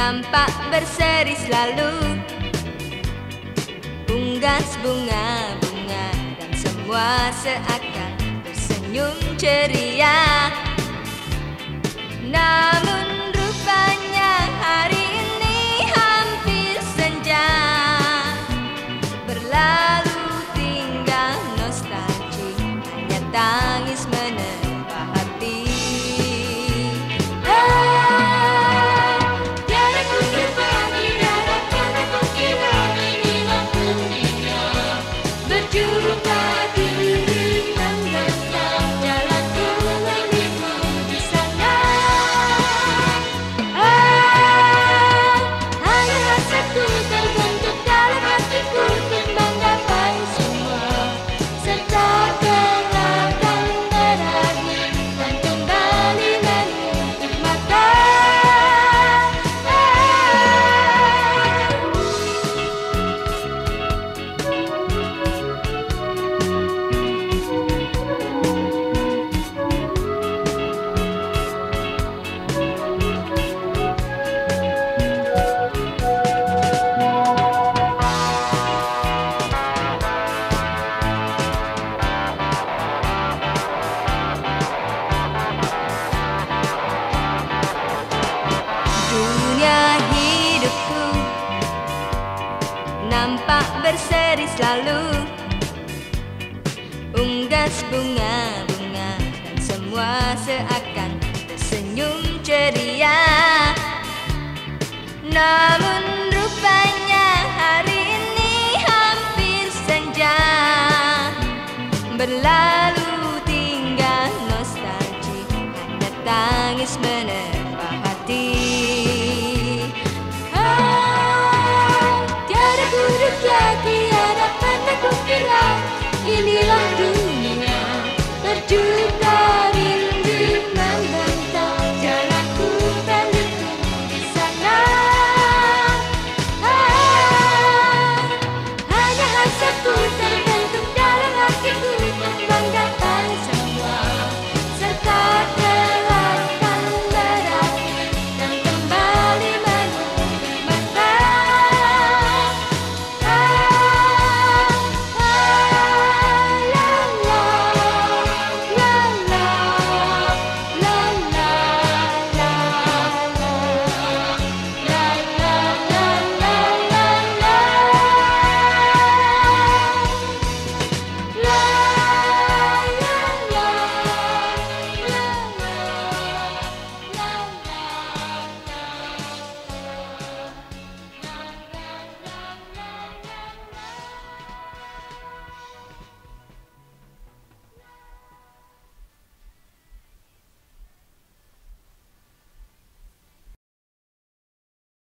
nampak berseri selalu unggas bunga-bunga, dan semua seakan tersenyum ceria. Namun rupanya hari ini hampir senja, berlalu tinggal nostalgia, hanya tangis menerpa. Nampak berseri selalu unggas bunga-bunga, dan semua seakan tersenyum ceria. Namun rupanya hari ini hampir senja, berlalu